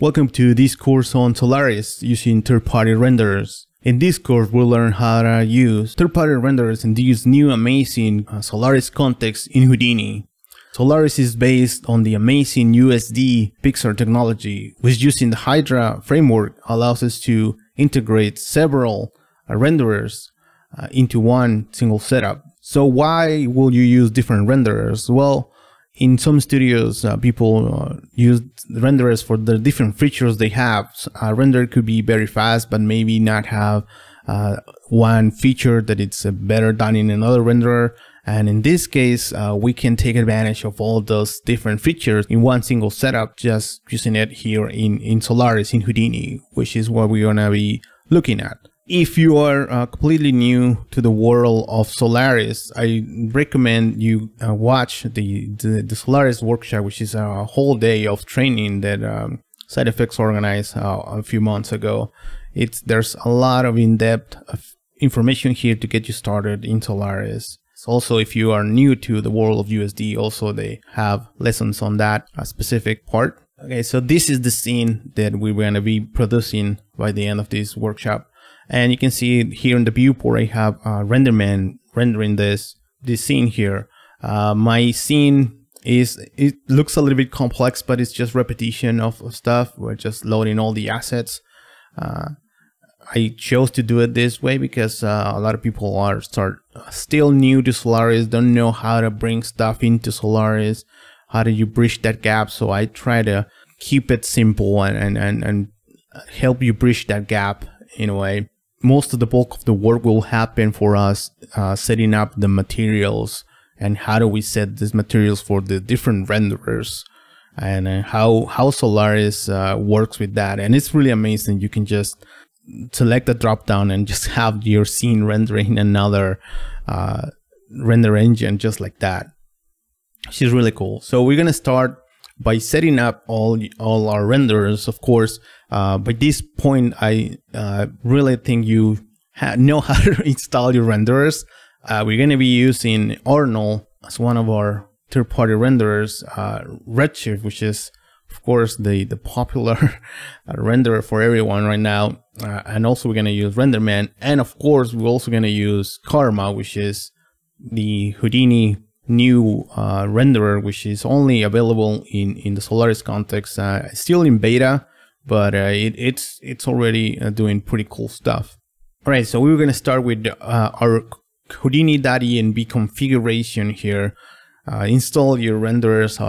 Welcome to this course on Solaris using third-party renderers. In this course, we'll learn how to use third-party renderers in this new amazing Solaris context in Houdini. Solaris is based on the amazing USD Pixar technology, which using the Hydra framework allows us to integrate several renderers into one single setup. So why will you use different renderers? Well, in some studios, people use renderers for the different features they have. So a render could be very fast, but maybe not have one feature that it's better done in another renderer. And in this case, we can take advantage of all those different features in one single setup, just using it here in Solaris, in Houdini, which is what we're gonna be looking at. If you are completely new to the world of Solaris, I recommend you watch the Solaris workshop, which is a whole day of training that SideFX organized a few months ago. There's a lot of in-depth information here to get you started in Solaris. Also, if you are new to the world of USD, also they have lessons on that specific part. Okay, so this is the scene that we're going to be producing by the end of this workshop. And you can see here in the viewport, I have Renderman rendering this scene here. My scene it looks a little bit complex, but it's just repetition of stuff. We're just loading all the assets. I chose to do it this way because a lot of people are still new to Solaris, don't know how to bring stuff into Solaris. How do you bridge that gap? So I try to keep it simple and help you bridge that gap in a way. Most of the bulk of the work will happen for us setting up the materials and how do we set these materials for the different renderers and how Solaris works with that. And it's really amazing. You can just select the drop down and just have your scene rendering another render engine just like that, which is really cool. So we're gonna start by setting up all our renderers, of course. By this point, I really think you know how to install your renderers. We're going to be using Arnold as one of our third-party renderers, Redshift, which is, of course, the popular renderer for everyone right now. And also, we're going to use Renderman. And, of course, we're also going to use Karma, which is the Houdini new renderer, which is only available in the Solaris context, still in beta, but it's already doing pretty cool stuff. All right, so we were going to start with our Houdini.env configuration here. Install your renderers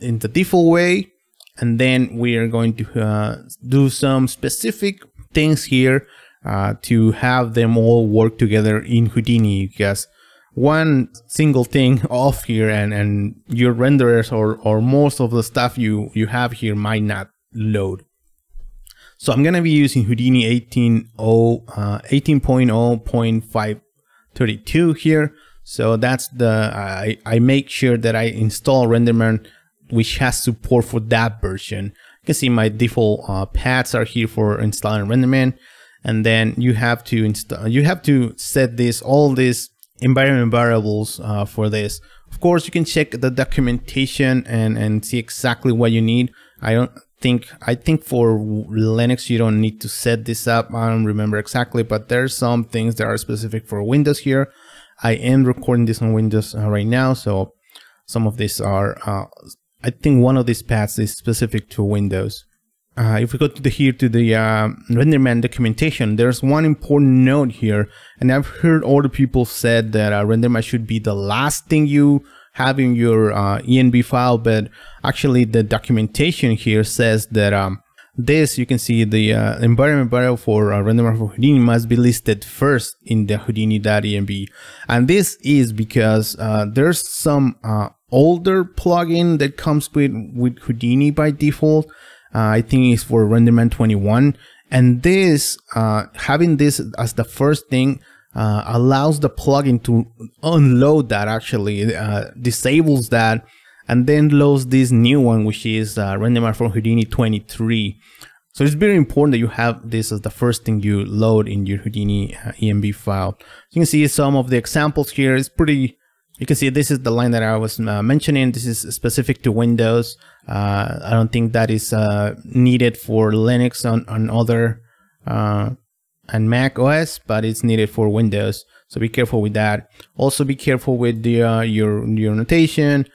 in the default way, and then we are going to do some specific things here to have them all work together in Houdini, because one single thing off here and your renderers or most of the stuff you have here might not load. So I'm going to be using Houdini 18.0.532 here. So that's the, I make sure that I install Renderman, which has support for that version. You can see my default paths are here for installing Renderman. And then you have to set all these environment variables for this. Of course, you can check the documentation and see exactly what you need. I think for Linux you don't need to set this up. I don't remember exactly, but there's some things that are specific for Windows here. I am recording this on Windows right now, so some of these are I think one of these paths is specific to Windows. If we go to the Renderman documentation, there's one important note here, and I've heard other people said that Renderman should be the last thing you have in your ENB file, but actually the documentation here says that this, you can see the environment variable for Renderman for Houdini must be listed first in the Houdini.env, and this is because there's some older plugin that comes with Houdini by default. I think it's for Renderman 21, and this having this as the first thing allows the plugin to unload that, actually disables that, and then loads this new one, which is Renderman for Houdini 23. So it's very important that you have this as the first thing you load in your Houdini ENB file. You can see some of the examples here. It's pretty You can see this is the line that I was mentioning. This is specific to Windows. I don't think that is needed for Linux on other and Mac OS, but it's needed for Windows. So be careful with that. Also be careful with the, your notation.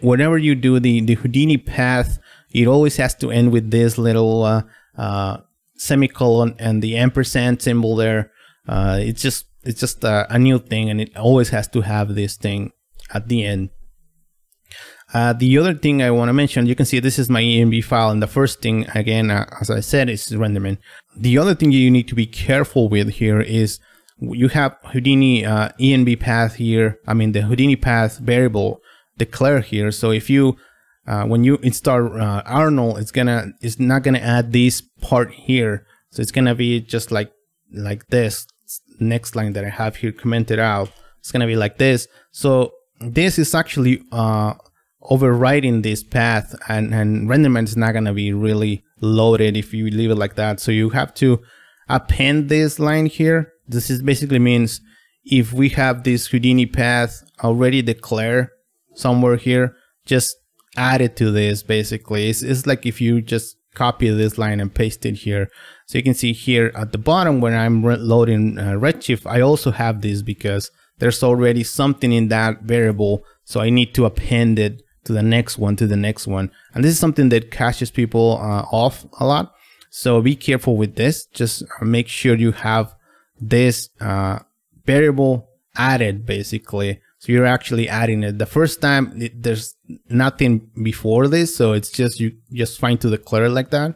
Whenever you do the Houdini path, it always has to end with this little semicolon and the ampersand symbol there. It's just a new thing, and it always has to have this thing at the end. The other thing I want to mention, you can see this is my ENB file, and the first thing, again, as I said, is Renderman. The other thing you need to be careful with here is you have Houdini ENB path here, I mean the Houdini path variable declared here. So if you, when you install Arnold, it's not gonna add this part here. So it's gonna be just like this next line that I have here commented out. It's gonna be like this. So this is actually overriding this path, and Renderman is not gonna be really loaded if you leave it like that. So you have to append this line here. This is basically means if we have this Houdini path already declared somewhere here, just add it to this basically. It's like if you just copy this line and paste it here. So you can see here at the bottom when I'm loading Redshift, I also have this because there's already something in that variable. So I need to append it to the next one, And this is something that catches people off a lot. So be careful with this. Just make sure you have this variable added basically. So you're actually adding it. The first time there's nothing before this. So it's just, you just find to declare it like that.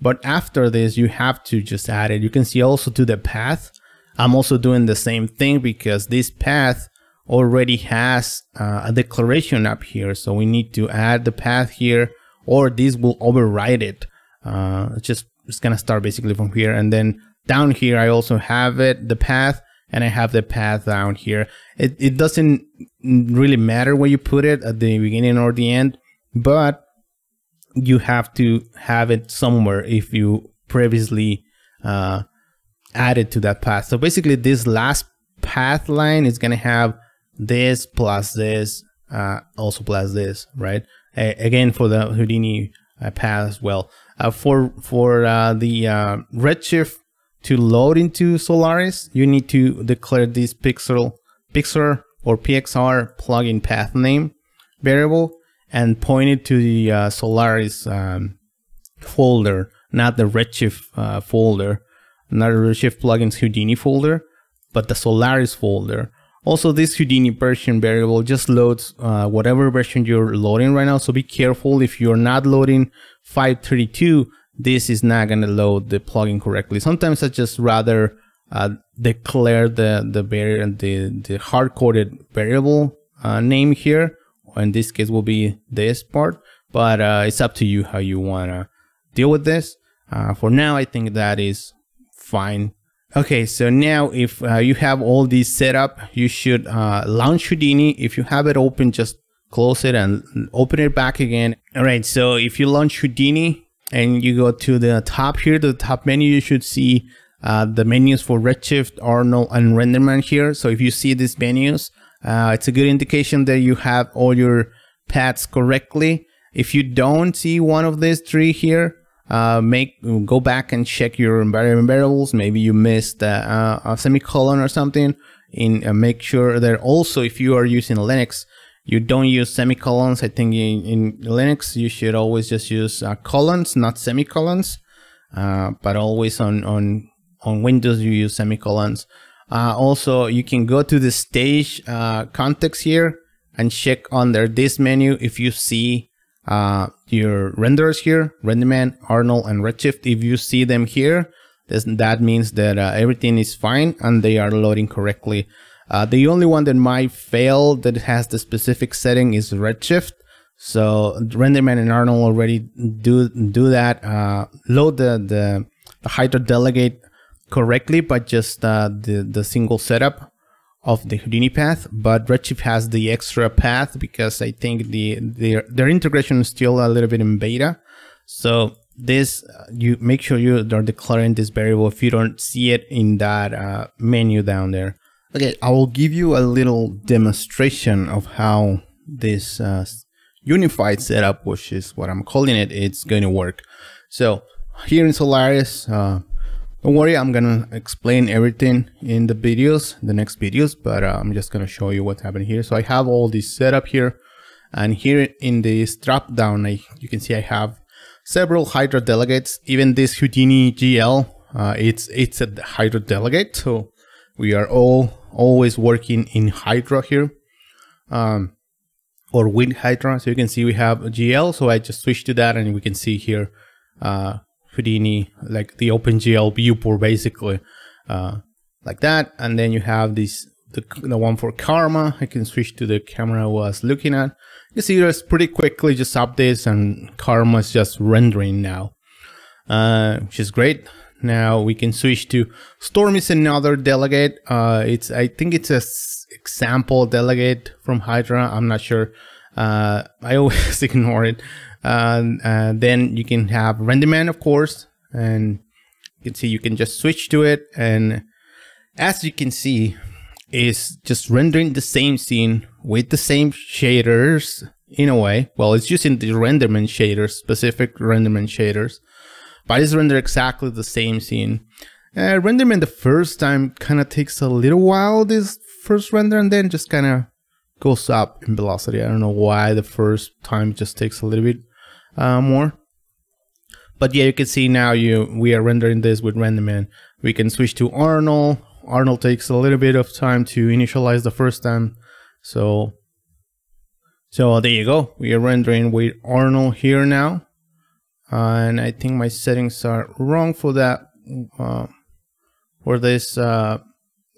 But after this, you have to just add it. You can see also to the path. I'm also doing the same thing because this path already has a declaration up here. So we need to add the path here, or this will override it. It's gonna start basically from here. And then down here, I also have it, the path, and I have the path down here. It doesn't really matter where you put it at the beginning or the end, but you have to have it somewhere if you previously added to that path. So basically this last path line is gonna have this plus this, also plus this, right? Again, for the Houdini path as well. For the Redshift to load into Solaris, you need to declare this Pixar or PXR plugin path name variable and point it to the Solaris folder, not the Redshift folder, not the Redshift plugins Houdini folder, but the Solaris folder. Also, this Houdini version variable just loads whatever version you're loading right now. So be careful if you're not loading 532, this is not going to load the plugin correctly. Sometimes I just rather declare the hard-coded variable name here. In this case will be this part, but it's up to you how you want to deal with this. For now, I think that is fine. Okay, so now if you have all these set up, you should launch Houdini. If you have it open, just close it and open it back again. All right, so if you launch Houdini and you go to the top here, to the top menu, you should see the menus for Redshift, Arnold, and Renderman here. So if you see these menus, it's a good indication that you have all your paths correctly. If you don't see one of these three here, go back and check your environment variables. Maybe you missed a semicolon or something. Make sure that also if you are using Linux, you don't use semicolons. I think in Linux you should always just use colons, not semicolons. But always on Windows you use semicolons. Also, you can go to the stage context here and check under this menu if you see your renderers here, Renderman, Arnold, and Redshift. If you see them here, that means that everything is fine and they are loading correctly. The only one that might fail that has the specific setting is Redshift. So Renderman and Arnold already do that. Load the Hydra delegate correctly, but just the single setup of the Houdini path. But Redshift has the extra path because I think their integration is still a little bit in beta. So this, you make sure you are declaring this variable if you don't see it in that menu down there. Okay, I will give you a little demonstration of how this unified setup, which is what I'm calling it, it's going to work. So here in Solaris, don't worry, I'm gonna explain everything in the videos, the next videos, but I'm just gonna show you what's happening here. So I have all this setup here, and here in this drop down, you can see I have several Hydra delegates. Even this Houdini GL, it's a Hydra delegate, so we are always working in Hydra here, or with Hydra. So you can see we have a GL, so I just switched to that, and we can see here Houdini, like the OpenGL viewport, basically, like that. And then you have this, the one for Karma. I can switch to the camera I was looking at. You see there's pretty quickly just updates, and Karma is just rendering now, which is great. Now we can switch to Storm is another delegate. I think it's a example delegate from Hydra. I'm not sure. I always ignore it. Then you can have Renderman, of course, and you can see you can just switch to it, and as you can see, it's just rendering the same scene with the same shaders in a way. Well, it's using the Renderman shaders, specific Renderman shaders, but it's rendered exactly the same scene. Renderman the first time kind of takes a little while, this first render, and then just kind of goes up in velocity. I don't know why the first time just takes a little bit more, but yeah, you can see now we are rendering this with Renderman. We can switch to Arnold. Arnold takes a little bit of time to initialize the first time, so there you go. We are rendering with Arnold here now, and I think my settings are wrong for that, for this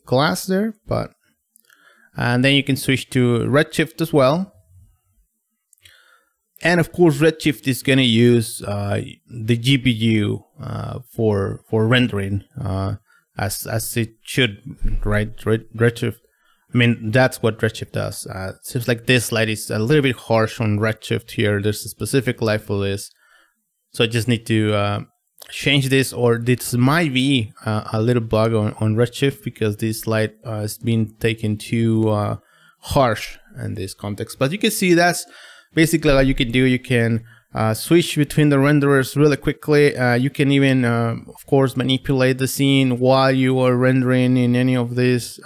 glass there, but. And then you can switch to Redshift as well. And of course, Redshift is going to use the GPU for rendering, as it should, right? Redshift. I mean, that's what Redshift does. It seems like this light is a little bit harsh on Redshift here. There's a specific light for this. So I just need to change this, or this might be a little bug on Redshift, because this light has been taken too harsh in this context. But you can see that's basically what you can do. You can switch between the renderers really quickly. You can even, of course, manipulate the scene while you are rendering in any of this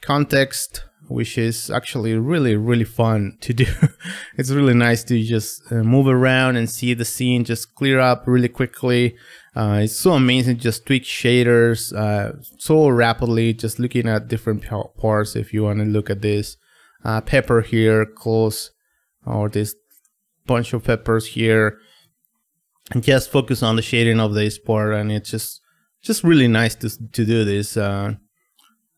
context, which is actually really, really fun to do. It's really nice to just move around and see the scene just clear up really quickly. It's so amazing, just tweak shaders so rapidly, just looking at different parts. If you want to look at this pepper here, close, or this bunch of peppers here, and just focus on the shading of this part, and it's just really nice to do this.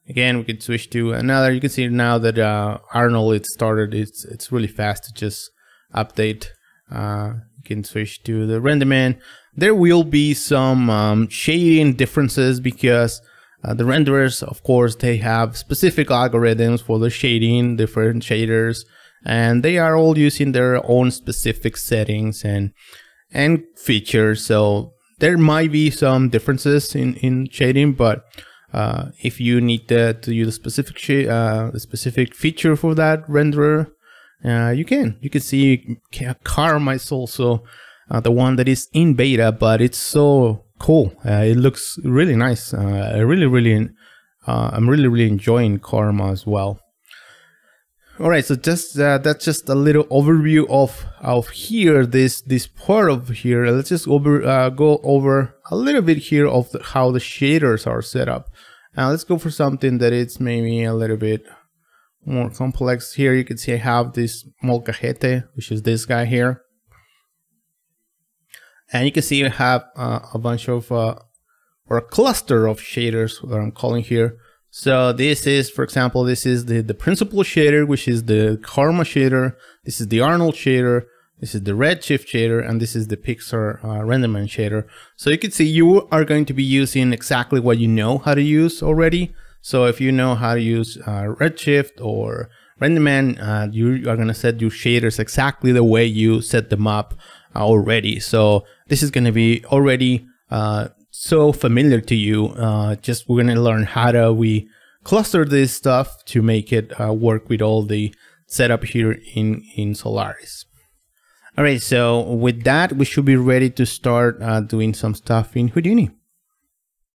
Again, we can switch to another. You can see now that Arnold started. It's really fast to just update. You can switch to the Renderman. There will be some shading differences, because the renderers, of course, they have specific algorithms for the shading, different shaders, and they are all using their own specific settings and features. So there might be some differences in shading, but if you need to use a specific specific feature for that renderer, you can see Karma is also the one that is in beta, but it's so cool. It looks really nice. I'm really, really enjoying Karma as well. All right, so just that's just a little overview of here, this part of here. Let's just go over a little bit here of how the shaders are set up. Now let's go for something that it's maybe a little bit more complex. Here you can see I have this molcajete, which is this guy here, and you can see I have a bunch of or a cluster of shaders that I'm calling here. So this is, for example, this is the principal shader, which is the Karma shader. This is the Arnold shader. This is the Redshift shader, and this is the Pixar Renderman shader. So you can see you are going to be using exactly what you know how to use already. So if you know how to use Redshift or Renderman, you are going to set your shaders exactly the way you set them up already. So this is going to be already so familiar to you. Just we're going to learn how do we cluster this stuff to make it work with all the setup here in Solaris. All right, so with that, we should be ready to start doing some stuff in Houdini.